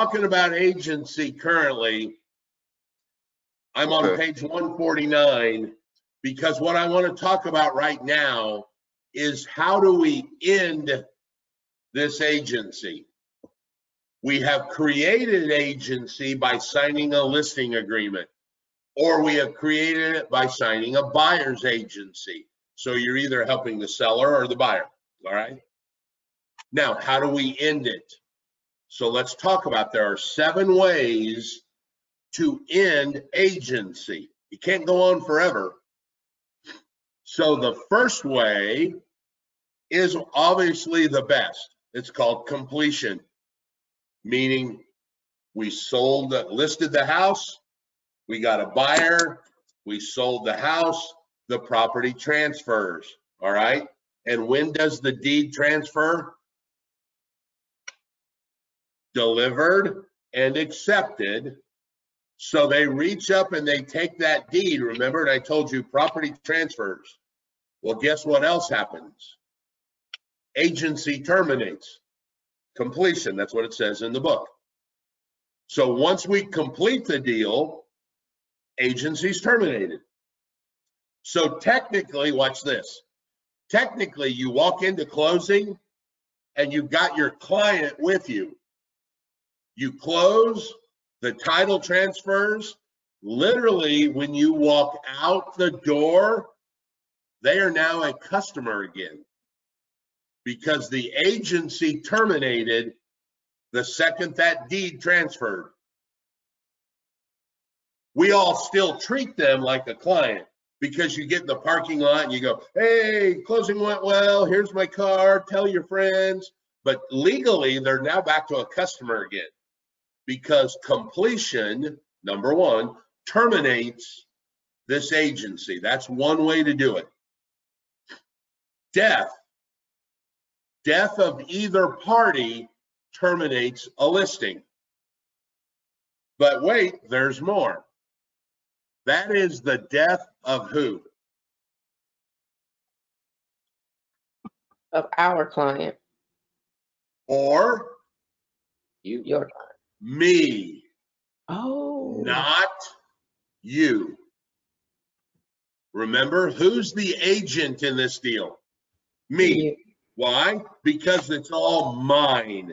talking about agency currently, I'm on page 149, because what I want to talk about right now is how do we end this agency? We have created agency by signing a listing agreement, or we have created it by signing a buyer's agency. So you're either helping the seller or the buyer, all right? Now, how do we end it? So let's talk about, there are 7 ways to end agency. It can't go on forever. So the first way is obviously the best. It's called completion, meaning we sold, listed the house, we got a buyer, we sold the house, the property transfers, all right? And when does the deed transfer? Delivered and accepted. So they reach up and they take that deed. Remember, I told you property transfers. Well, guess what else happens? Agency terminates. Completion, that's what it says in the book. So once we complete the deal, agency's terminated. So technically, watch this. Technically, you walk into closing and you've got your client with you. You close, the title transfers. Literally, when you walk out the door, they are now a customer again, because the agency terminated the second that deed transferred. We all still treat them like a client, because you get in the parking lot and you go, hey, closing went well, here's my card, tell your friends. But legally, they're now back to a customer again, because completion, number one, terminates this agency. That's one way to do it. Death. Death of either party terminates a listing. But wait, there's more. That is the death of who? Of our client. Or? You. Your client. Me. Oh. Not you. Remember, who's the agent in this deal? Me. You. Why? Because it's all mine.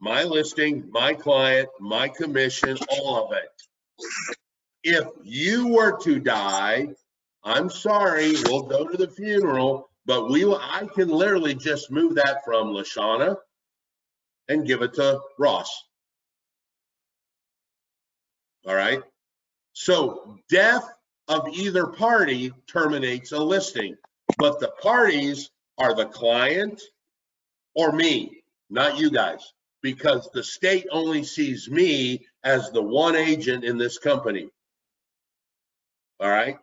My listing, my client, my commission, all of it. If you were to die, I'm sorry, we'll go to the funeral, but I can literally just move that from Lashana and give it to Ross. All right? So death of either party terminates a listing, but the parties are the client or me, not you guys, because the state only sees me as the one agent in this company. All right?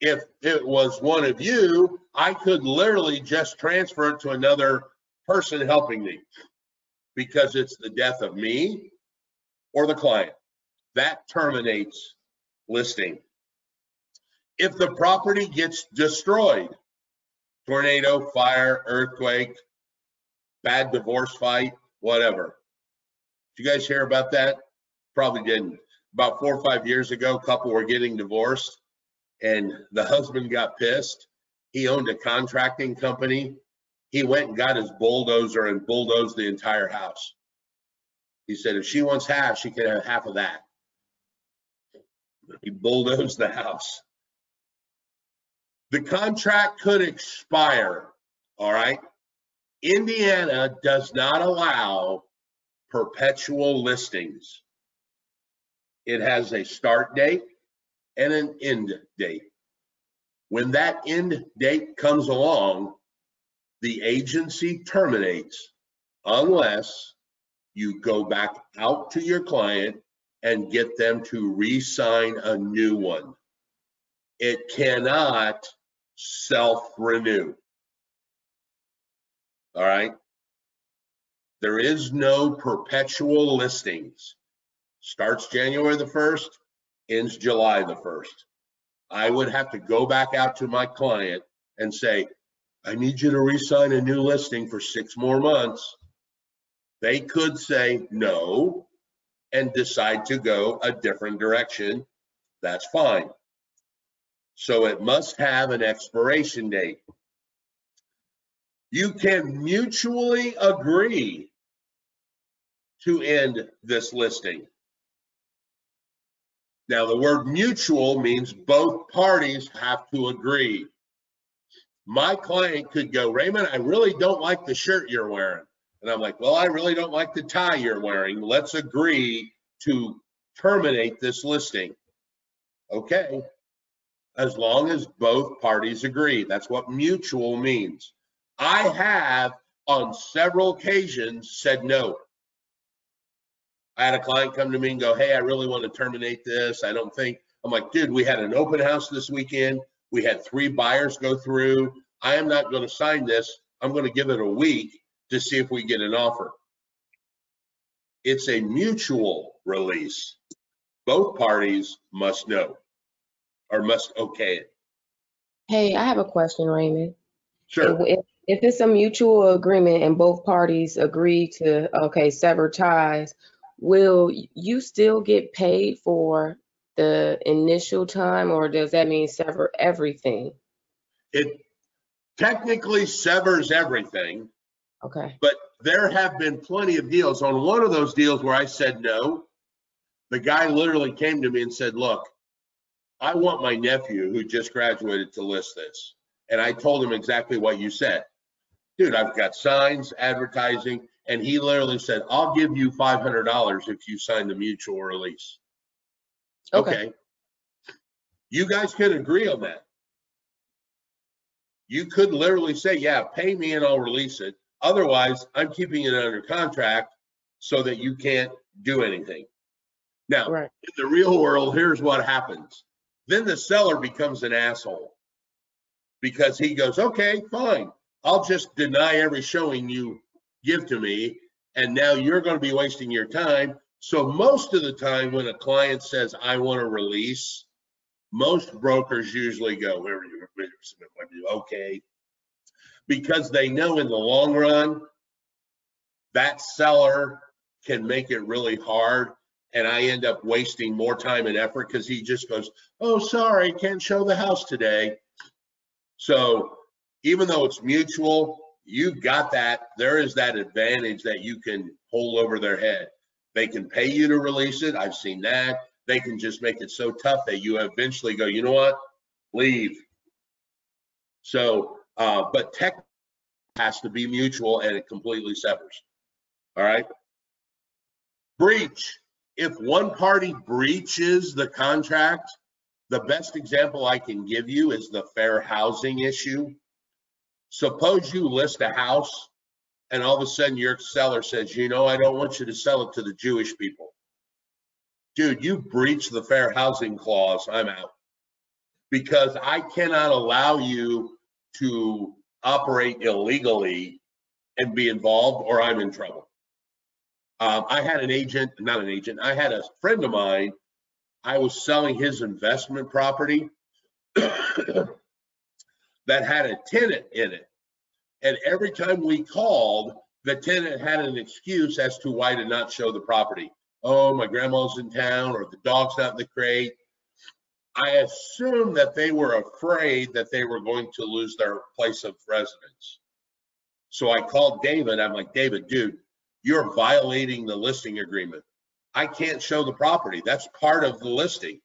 If it was one of you, I could literally just transfer it to another person helping me, because it's the death of me or the client. That terminates listing. If the property gets destroyed, tornado, fire, earthquake, bad divorce fight, whatever. Did you guys hear about that? Probably didn't. About 4 or 5 years ago, a couple were getting divorced and the husband got pissed. He owned a contracting company. He went and got his bulldozer and bulldozed the entire house. He said, if she wants half, she can have half of that. He bulldozed the house. The contract could expire, all right? Indiana does not allow perpetual listings. It has a start date and an end date. When that end date comes along, the agency terminates unless you go back out to your client and get them to re-sign a new one. It cannot self-renew. All right? There is no perpetual listings. Starts January the 1st, ends July the 1st. I would have to go back out to my client and say, I need you to re-sign a new listing for 6 more months. They could say no and decide to go a different direction. That's fine. So it must have an expiration date. You can mutually agree to end this listing. Now, the word mutual means both parties have to agree. My client could go, Raymond, I really don't like the shirt you're wearing. And I'm like, well, I really don't like the tie you're wearing. Let's agree to terminate this listing. Okay, as long as both parties agree. That's what mutual means. I have on several occasions said no. I had a client come to me and go, hey, I really want to terminate this. I don't think. I'm like, dude, we had an open house this weekend. We had 3 buyers go through. I am not going to sign this. I'm going to give it a week to see if we get an offer. It's a mutual release. Both parties must know or must okay it. Hey, I have a question, Raymond. Sure. If it's a mutual agreement and both parties agree to, okay, sever ties, will you still get paid for the initial time, or does that mean sever everything? It technically severs everything. Okay. But there have been plenty of deals. On one of those deals where I said no, the guy literally came to me and said, look, I want my nephew who just graduated to list this. And I told him exactly what you said. Dude, I've got signs, advertising. And he literally said, I'll give you $500 if you sign the mutual release. Okay. You guys could agree on that. You could literally say, yeah, pay me and I'll release it. Otherwise, I'm keeping it under contract so that you can't do anything. Now, right. In the real world, here's what happens. Then the seller becomes an asshole because he goes, okay, fine. I'll just deny every showing you give to me, and now you're going to be wasting your time. So most of the time when a client says, I want to release, most brokers usually go, okay, because they know in the long run, that seller can make it really hard, and I end up wasting more time and effort because he just goes, oh, sorry, can't show the house today. So even though it's mutual, you've got that. There is that advantage that you can hold over their head. They can pay you to release it. I've seen that. They can just make it so tough that you eventually go, you know what? Leave. So, but tech has to be mutual and it completely severs. All right. Breach. If one party breaches the contract, the best example I can give you is the fair housing issue. Suppose you list a house and all of a sudden your seller says, you know, I don't want you to sell it to the Jewish people. Dude, you breached the fair housing clause. I'm out. Because I cannot allow you to operate illegally and be involved, or I'm in trouble. I had a friend of mine. I was selling his investment property that had a tenant in it. And every time we called, the tenant had an excuse as to why to not show the property. Oh, my grandma's in town, or the dog's not in the crate. I assume that they were afraid that they were going to lose their place of residence. So I called David. I'm like, David, dude, you're violating the listing agreement. I can't show the property. That's part of the listing.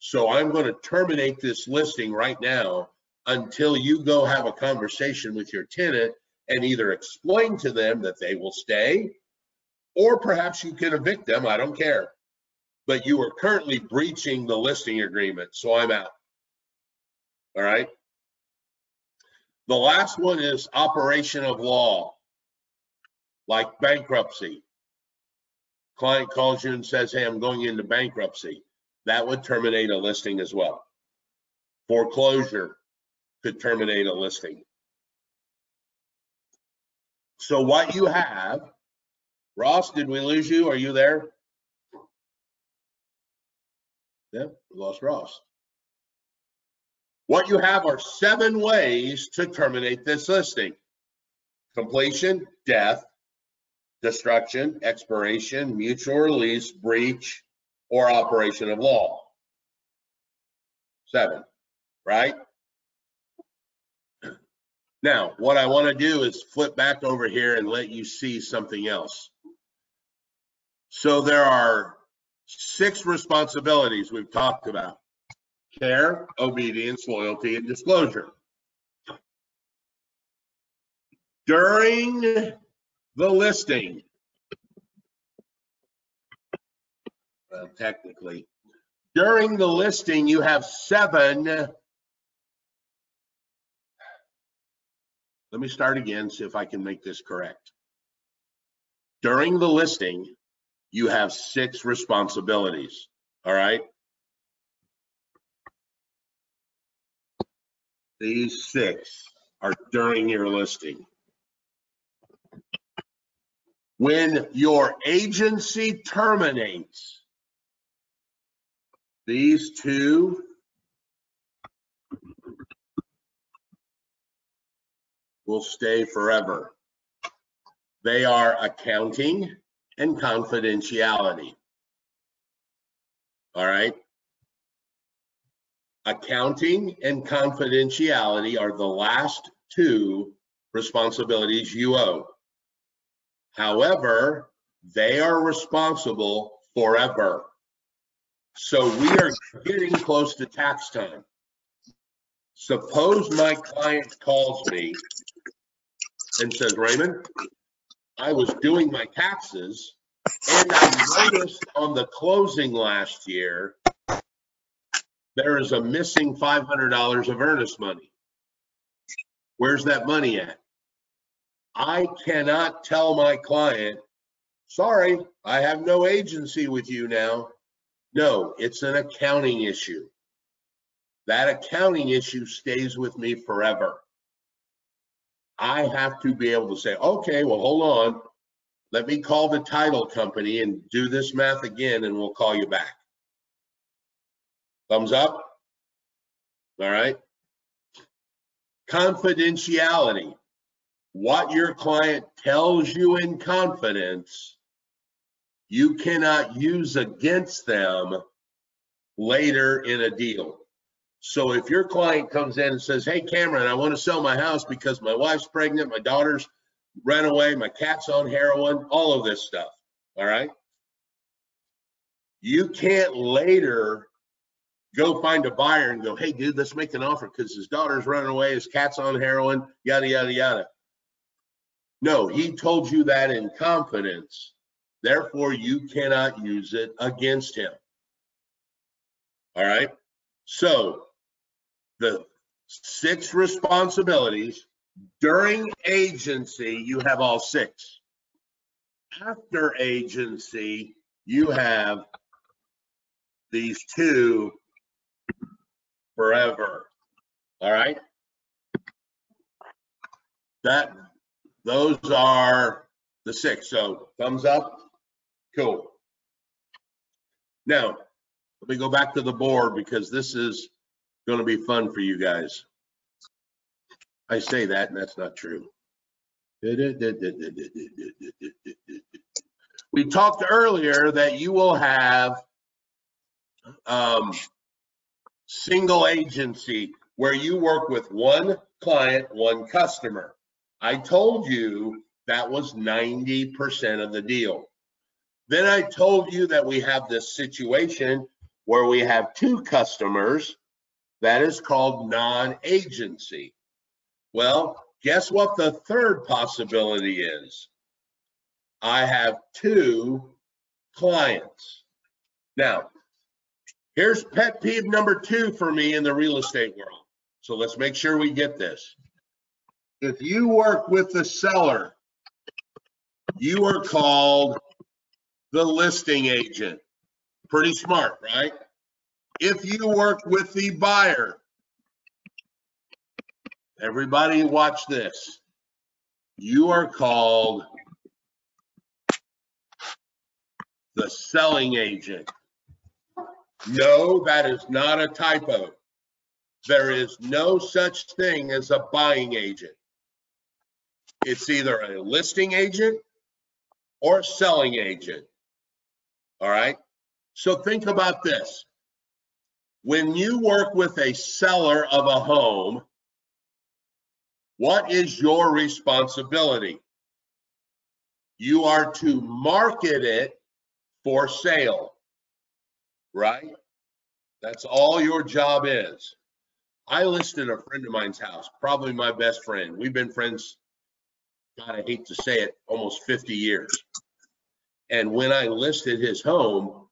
So I'm going to terminate this listing right now until you go have a conversation with your tenant and either explain to them that they will stay, or perhaps you can evict them, I don't care. But you are currently breaching the listing agreement, so I'm out. All right? The last one is operation of law, like bankruptcy. Client calls you and says, hey, I'm going into bankruptcy. That would terminate a listing as well. Foreclosure could terminate a listing. So what you have, Ross, did we lose you? Are you there? Yeah, we lost Ross. What you have are 7 ways to terminate this listing. Completion, death, destruction, expiration, mutual release, breach, or operation of law. 7, right? Now, what I want to do is flip back over here and let you see something else. So there are 6 responsibilities we've talked about: care, obedience, loyalty, and disclosure. During the listing, well, technically, during the listing, you have 7. Let me start again, see if I can make this correct. During the listing, you have 6 responsibilities, all right? These 6 are during your listing. When your agency terminates, these 2 will stay forever. They are accounting and confidentiality. All right? Accounting and confidentiality are the last 2 responsibilities you owe. However, they are responsible forever. So we are getting close to tax time. Suppose my client calls me and says, Raymond, I was doing my taxes and I noticed on the closing last year, there is a missing $500 of earnest money. Where's that money at? I cannot tell my client, sorry, I have no agency with you now. No, it's an accounting issue. That accounting issue stays with me forever. I have to be able to say, okay, well, hold on. Let me call the title company and do this math again, and we'll call you back. Thumbs up. All right. Confidentiality. What your client tells you in confidence, you cannot use against them later in a deal. So if your client comes in and says, hey, Cameron, I want to sell my house because my wife's pregnant, my daughter's ran away, my cat's on heroin, all of this stuff, all right? You can't later go find a buyer and go, hey, dude, let's make an offer because his daughter's running away, his cat's on heroin, yada, yada, yada. No, he told you that in confidence. Therefore, you cannot use it against him, all right? So, the 6 responsibilities during agency, you have all 6. After agency, you have these 2 forever. All right? Those are the 6. So, thumbs up. Cool. Now, let me go back to the board because this is going to be fun for you guys. I say that, and that's not true. We talked earlier that you will have single agency where you work with one client, one customer. I told you that was 90% of the deal. Then I told you that we have this situation where we have 2 customers. That is called non-agency. Well, guess what the third possibility is? I have 2 clients. Now, here's pet peeve number 2 for me in the real estate world. So let's make sure we get this. If you work with the seller, you are called the listing agent. Pretty smart, right? If you work with the buyer, everybody watch this. You are called the selling agent. No, that is not a typo. There is no such thing as a buying agent. It's either a listing agent or selling agent. All right. So think about this. When you work with a seller of a home, what is your responsibility? You are to market it for sale, right? That's all your job is. I listed a friend of mine's house, probably my best friend. We've been friends, God, I hate to say it, almost 50 years. And when I listed his home,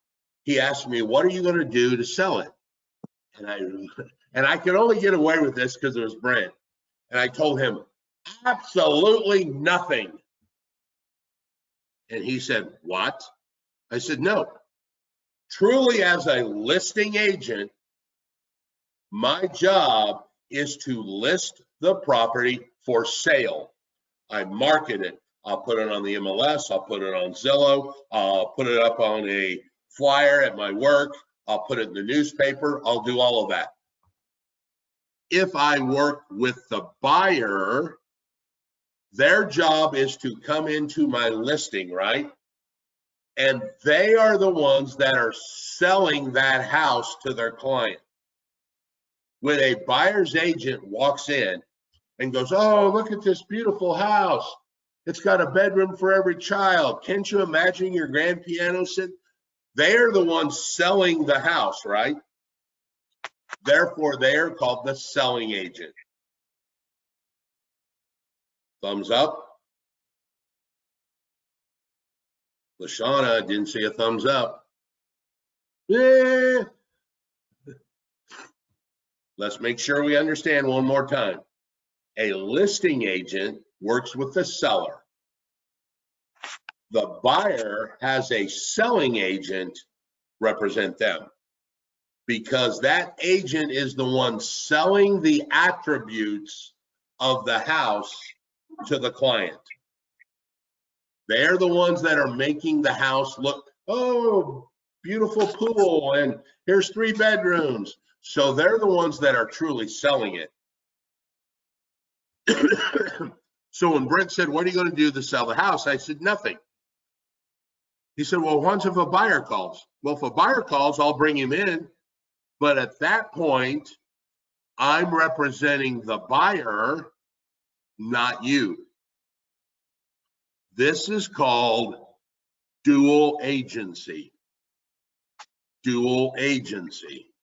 he asked me, what are you going to do to sell it? And I could only get away with this because it was Brent. And I told him, absolutely nothing. And he said, what? I said, no. Truly, as a listing agent, my job is to list the property for sale. I market it. I'll put it on the MLS. I'll put it on Zillow. I'll put it up on a flyer at my work. I'll put it in the newspaper. I'll do all of that. If I work with the buyer, their job is to come into my listing, right? And they are the ones that are selling that house to their client. When a buyer's agent walks in and goes, oh, look at this beautiful house. It's got a bedroom for every child. Can't you imagine your grand piano sitting? They are the ones selling the house, right? Therefore, they are called the selling agent. Thumbs up. Lashana didn't see a thumbs up. Yeah. Let's make sure we understand one more time. A listing agent works with the seller. The buyer has a selling agent represent them because that agent is the one selling the attributes of the house to the client. They're the ones that are making the house look, oh, beautiful pool, and here's 3 bedrooms. So they're the ones that are truly selling it. So when Brent said, what are you going to do to sell the house? I said, nothing. He said, well, once if a buyer calls. Well, if a buyer calls, I'll bring him in. But at that point, I'm representing the buyer, not you. This is called dual agency. Dual agency.